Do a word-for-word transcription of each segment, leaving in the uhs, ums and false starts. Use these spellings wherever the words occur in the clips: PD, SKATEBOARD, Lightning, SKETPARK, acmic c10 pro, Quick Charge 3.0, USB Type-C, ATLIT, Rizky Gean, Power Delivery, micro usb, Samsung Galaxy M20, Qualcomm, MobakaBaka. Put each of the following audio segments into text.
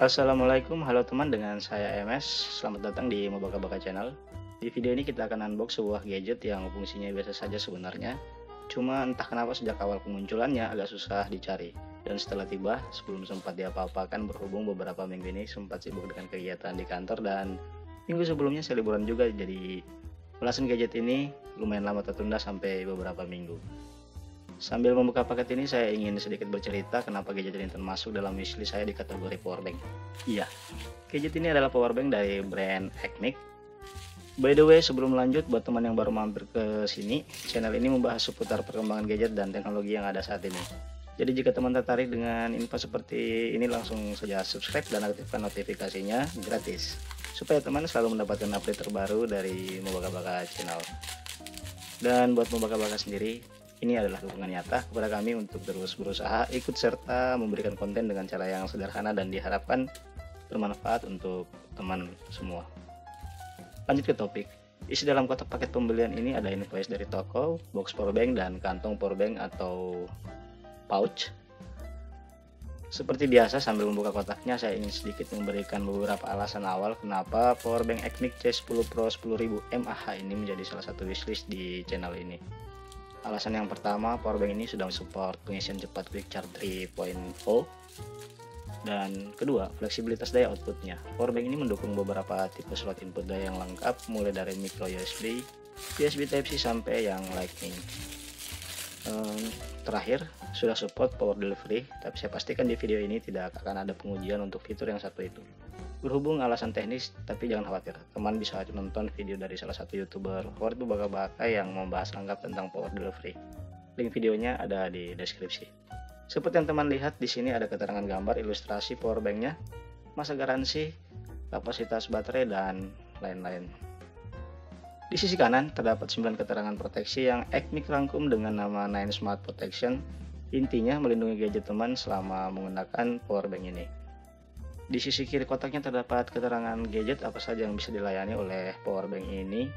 Assalamualaikum, halo teman, dengan saya M S. Selamat datang di MobakaBaka channel. Di video ini kita akan unbox sebuah gadget yang fungsinya biasa saja sebenarnya. Cuma entah kenapa sejak awal kemunculannya agak susah dicari. Dan setelah tiba, sebelum sempat diapa-apakan, berhubung beberapa minggu ini sempat sibuk dengan kegiatan di kantor dan minggu sebelumnya saya liburan juga, jadi ulasan gadget ini lumayan lama tertunda sampai beberapa minggu. Sambil membuka paket ini, saya ingin sedikit bercerita kenapa gadget ini termasuk dalam wishlist saya di kategori powerbank. Iya, gadget ini adalah powerbank dari brand A C M I C. By the way, sebelum lanjut, buat teman yang baru mampir ke sini, channel ini membahas seputar perkembangan gadget dan teknologi yang ada saat ini. Jadi jika teman tertarik dengan info seperti ini, langsung saja subscribe dan aktifkan notifikasinya gratis, supaya teman selalu mendapatkan update terbaru dari MobakaBaka channel. Dan buat MobakaBaka sendiri, ini adalah dukungan nyata kepada kami untuk terus berusaha ikut serta memberikan konten dengan cara yang sederhana dan diharapkan bermanfaat untuk teman semua. Lanjut ke topik. Isi dalam kotak paket pembelian ini ada invoice dari toko, box powerbank, dan kantong powerbank atau pouch. Seperti biasa, sambil membuka kotaknya, saya ingin sedikit memberikan beberapa alasan awal kenapa powerbank A C M I C C sepuluh Pro sepuluh ribu mAh ini menjadi salah satu wishlist di channel ini. Alasan yang pertama, powerbank ini sudah support pengisian cepat Quick Charge tiga titik nol. Dan kedua, fleksibilitas daya outputnya. Powerbank ini mendukung beberapa tipe slot input daya yang lengkap, mulai dari micro U S B, U S B Type-C, sampai yang lightning. Ehm, terakhir, sudah support Power Delivery, tapi saya pastikan di video ini tidak akan ada pengujian untuk fitur yang satu itu. Berhubung alasan teknis, tapi jangan khawatir, teman bisa nonton video dari salah satu youtuber favorit MobakaBaka yang membahas lengkap tentang Power Delivery. Link videonya ada di deskripsi. Seperti yang teman lihat, di sini ada keterangan gambar ilustrasi powerbanknya, masa garansi, kapasitas baterai, dan lain-lain. Di sisi kanan terdapat sembilan keterangan proteksi yang A C M I C rangkum dengan nama nine Smart Protection. Intinya melindungi gadget teman selama menggunakan powerbank ini. Di sisi kiri kotaknya terdapat keterangan gadget apa saja yang bisa dilayani oleh powerbank ini.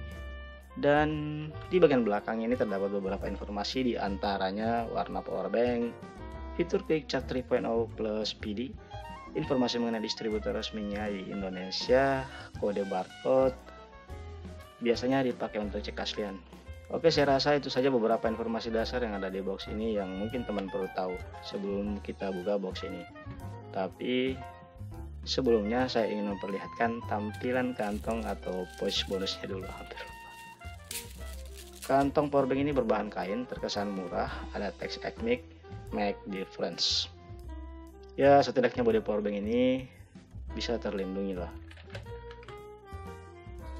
Dan di bagian belakangnya ini terdapat beberapa informasi, diantaranya warna powerbank, fitur Quick Charge tiga titik nol plus P D, informasi mengenai distributor resminya di Indonesia, kode barcode, biasanya dipakai untuk cek keaslian. Oke, saya rasa itu saja beberapa informasi dasar yang ada di box ini yang mungkin teman perlu tahu sebelum kita buka box ini. Tapi sebelumnya saya ingin memperlihatkan tampilan kantong atau pouch bonusnya dulu. Kantong powerbank ini berbahan kain, terkesan murah, ada teks A C M I C, make difference. Ya, setidaknya bodi powerbank ini bisa terlindungi lah.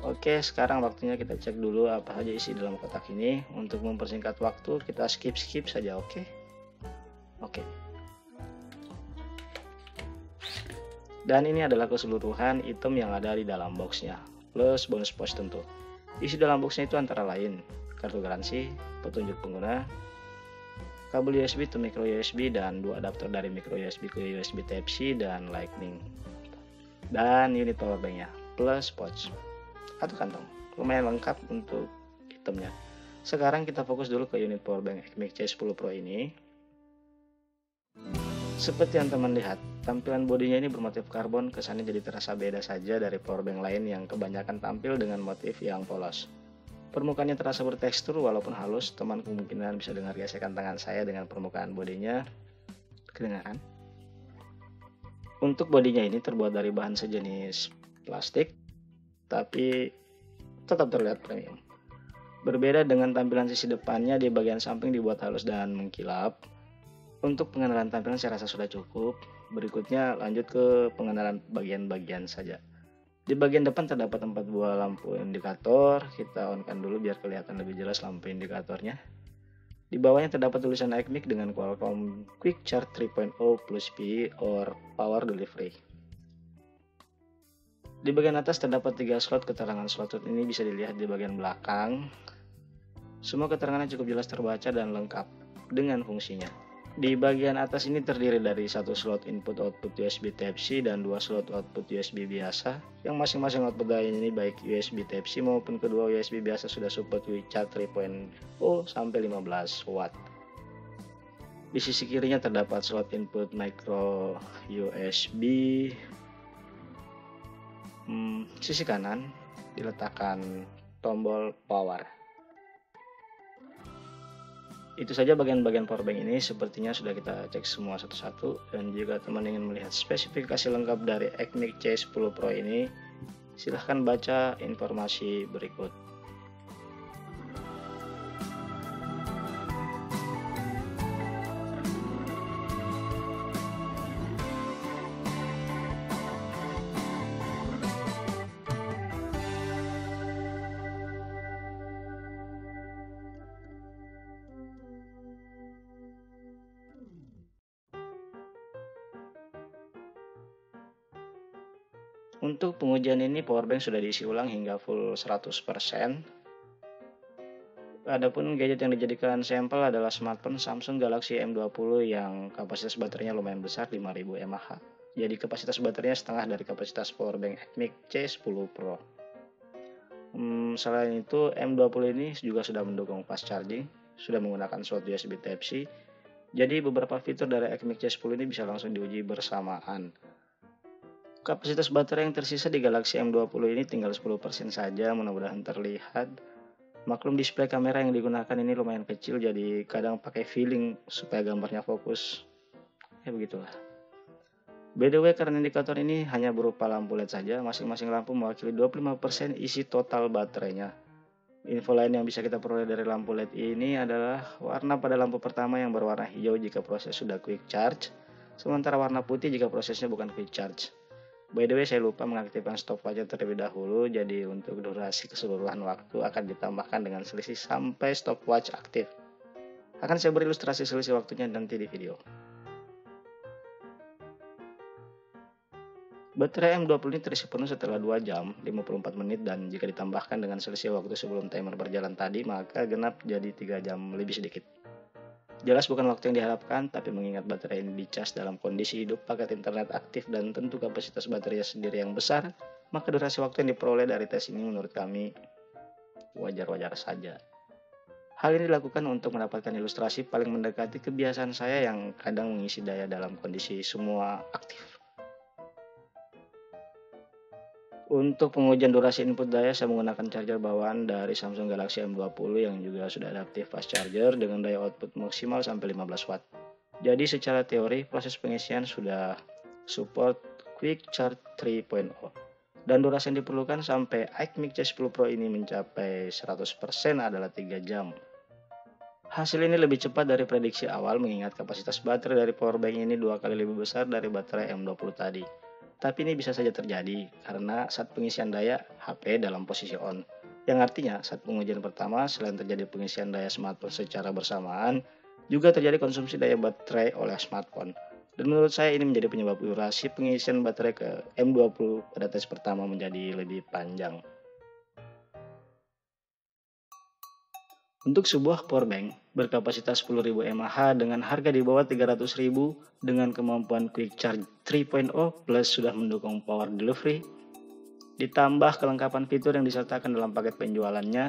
Oke, sekarang waktunya kita cek dulu apa saja isi dalam kotak ini. Untuk mempersingkat waktu, kita skip-skip saja, oke? Oke. Dan ini adalah keseluruhan item yang ada di dalam boxnya, plus bonus pouch tentu. Isi dalam boxnya itu antara lain kartu garansi, petunjuk pengguna, kabel U S B to micro U S B, dan dua adaptor dari micro U S B ke U S B Type-C dan lightning, dan unit powerbanknya, plus pouch atau kantong. Lumayan lengkap untuk itemnya. Sekarang kita fokus dulu ke unit powerbank A C M I C C sepuluh Pro ini. Seperti yang teman lihat, tampilan bodinya ini bermotif karbon, kesannya jadi terasa beda saja dari powerbank lain yang kebanyakan tampil dengan motif yang polos. Permukaannya terasa bertekstur walaupun halus. Teman kemungkinan bisa dengar gesekan tangan saya dengan permukaan bodinya. Kedengaran? Untuk bodinya ini terbuat dari bahan sejenis plastik, tapi tetap terlihat premium. Berbeda dengan tampilan sisi depannya, di bagian samping dibuat halus dan mengkilap. Untuk pengenalan tampilan saya rasa sudah cukup. Berikutnya lanjut ke pengenalan bagian-bagian saja. Di bagian depan terdapat empat buah lampu indikator. Kita on-kan dulu biar kelihatan lebih jelas lampu indikatornya. Di bawahnya terdapat tulisan A C M I C dengan Qualcomm Quick Charge tiga titik nol plus P or Power Delivery. Di bagian atas terdapat tiga slot. Keterangan slot ini bisa dilihat di bagian belakang. Semua keterangannya cukup jelas terbaca dan lengkap dengan fungsinya. Di bagian atas ini terdiri dari satu slot input output U S B Type-C dan dua slot output U S B biasa, yang masing-masing output dayanya ini baik U S B Type-C maupun kedua U S B biasa sudah support Quick Charge tiga titik nol sampai lima belas watt. Di sisi kirinya terdapat slot input micro U S B. Hmm, sisi kanan diletakkan tombol power. Itu saja bagian-bagian powerbank ini, sepertinya sudah kita cek semua satu-satu. Dan jika teman ingin melihat spesifikasi lengkap dari A C M I C C sepuluh Pro ini, silahkan baca informasi berikut. Untuk pengujian ini powerbank sudah diisi ulang hingga full seratus persen. Adapun gadget yang dijadikan sampel adalah smartphone Samsung Galaxy M dua puluh yang kapasitas baterainya lumayan besar, lima ribu mAh. Jadi kapasitas baterainya setengah dari kapasitas powerbank A C M I C C sepuluh Pro. Hmm, selain itu M dua puluh ini juga sudah mendukung fast charging, sudah menggunakan slot U S B Type-C. Jadi beberapa fitur dari A C M I C C sepuluh ini bisa langsung diuji bersamaan. Kapasitas baterai yang tersisa di Galaxy M dua puluh ini tinggal sepuluh persen saja, mudah-mudahan terlihat. Maklum display kamera yang digunakan ini lumayan kecil, jadi kadang pakai feeling supaya gambarnya fokus. Ya begitulah. By the way, karena indikator ini hanya berupa lampu L E D saja, masing-masing lampu mewakili dua puluh lima persen isi total baterainya. Info lain yang bisa kita peroleh dari lampu L E D ini adalah warna pada lampu pertama yang berwarna hijau jika proses sudah quick charge, sementara warna putih jika prosesnya bukan quick charge. By the way, saya lupa mengaktifkan stopwatch terlebih dahulu, jadi untuk durasi keseluruhan waktu akan ditambahkan dengan selisih sampai stopwatch aktif. Akan saya beri ilustrasi selisih waktunya nanti di video. Baterai M dua puluh ini terisi penuh setelah dua jam, lima puluh empat menit, dan jika ditambahkan dengan selisih waktu sebelum timer berjalan tadi, maka genap jadi tiga jam lebih sedikit. Jelas bukan waktu yang diharapkan, tapi mengingat baterai ini dicas dalam kondisi hidup, paket internet aktif, dan tentu kapasitas baterainya sendiri yang besar, maka durasi waktu yang diperoleh dari tes ini menurut kami wajar-wajar saja. Hal ini dilakukan untuk mendapatkan ilustrasi paling mendekati kebiasaan saya yang kadang mengisi daya dalam kondisi semua aktif. Untuk pengujian durasi input daya, saya menggunakan charger bawaan dari Samsung Galaxy M dua puluh yang juga sudah adaptif fast charger dengan daya output maksimal sampai lima belas watt. Jadi secara teori, proses pengisian sudah support Quick Charge tiga titik nol. Dan durasi yang diperlukan sampai A C M I C C sepuluh Pro ini mencapai seratus persen adalah tiga jam. Hasil ini lebih cepat dari prediksi awal mengingat kapasitas baterai dari powerbank ini dua kali lebih besar dari baterai M dua puluh tadi. Tapi ini bisa saja terjadi karena saat pengisian daya H P dalam posisi on. Yang artinya saat pengujian pertama selain terjadi pengisian daya smartphone secara bersamaan, juga terjadi konsumsi daya baterai oleh smartphone. Dan menurut saya ini menjadi penyebab durasi pengisian baterai ke M dua puluh pada tes pertama menjadi lebih panjang. Untuk sebuah powerbank berkapasitas sepuluh ribu mAh dengan harga di bawah tiga ratus ribu dengan kemampuan Quick Charge tiga titik nol plus sudah mendukung Power Delivery, ditambah kelengkapan fitur yang disertakan dalam paket penjualannya,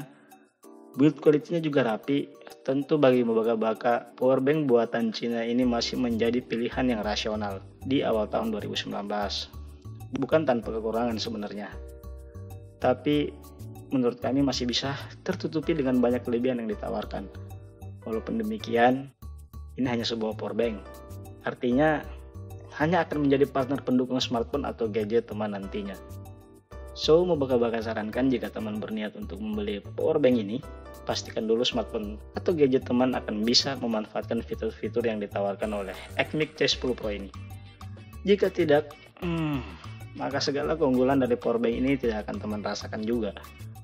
build quality-nya juga rapi, tentu bagi MobakaBaka, powerbank buatan Cina ini masih menjadi pilihan yang rasional di awal tahun dua ribu sembilan belas. Bukan tanpa kekurangan sebenarnya, tapi menurut kami masih bisa tertutupi dengan banyak kelebihan yang ditawarkan. Walaupun demikian, ini hanya sebuah powerbank. Artinya, hanya akan menjadi partner pendukung smartphone atau gadget teman nantinya. So, MobakaBaka sarankan jika teman berniat untuk membeli powerbank ini, pastikan dulu smartphone atau gadget teman akan bisa memanfaatkan fitur-fitur yang ditawarkan oleh A C M I C C sepuluh Pro ini. Jika tidak, hmm, maka segala keunggulan dari powerbank ini tidak akan teman rasakan juga.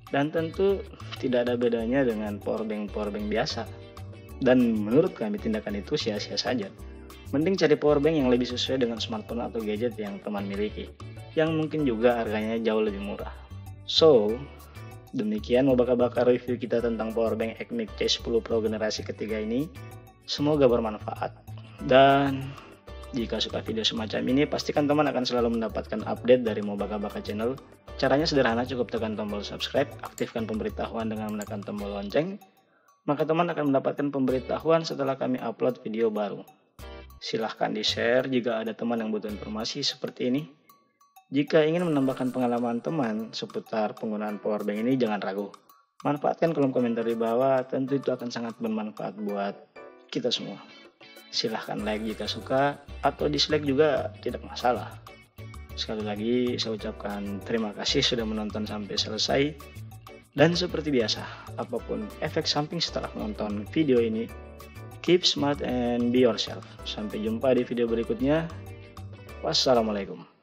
Dan tentu tidak ada bedanya dengan powerbank-powerbank biasa. Dan menurut kami tindakan itu sia-sia saja. Mending cari powerbank yang lebih sesuai dengan smartphone atau gadget yang teman miliki, yang mungkin juga harganya jauh lebih murah. So, demikian MobakaBaka review kita tentang powerbank A C M I C C sepuluh Pro generasi ketiga ini. Semoga bermanfaat. Dan jika suka video semacam ini, pastikan teman akan selalu mendapatkan update dari MobakaBaka channel. Caranya sederhana, cukup tekan tombol subscribe, aktifkan pemberitahuan dengan menekan tombol lonceng, maka teman akan mendapatkan pemberitahuan setelah kami upload video baru. Silahkan di-share jika ada teman yang butuh informasi seperti ini. Jika ingin menambahkan pengalaman teman seputar penggunaan power bank ini, jangan ragu. Manfaatkan kolom komentar di bawah, tentu itu akan sangat bermanfaat buat kita semua. Silahkan like jika suka, atau dislike juga tidak masalah. Sekali lagi saya ucapkan terima kasih sudah menonton sampai selesai. Dan seperti biasa, apapun efek samping setelah menonton video ini, keep smart and be yourself. Sampai jumpa di video berikutnya. Wassalamualaikum.